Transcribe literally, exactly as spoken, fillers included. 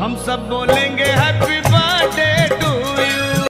हम सब बोलेंगे है।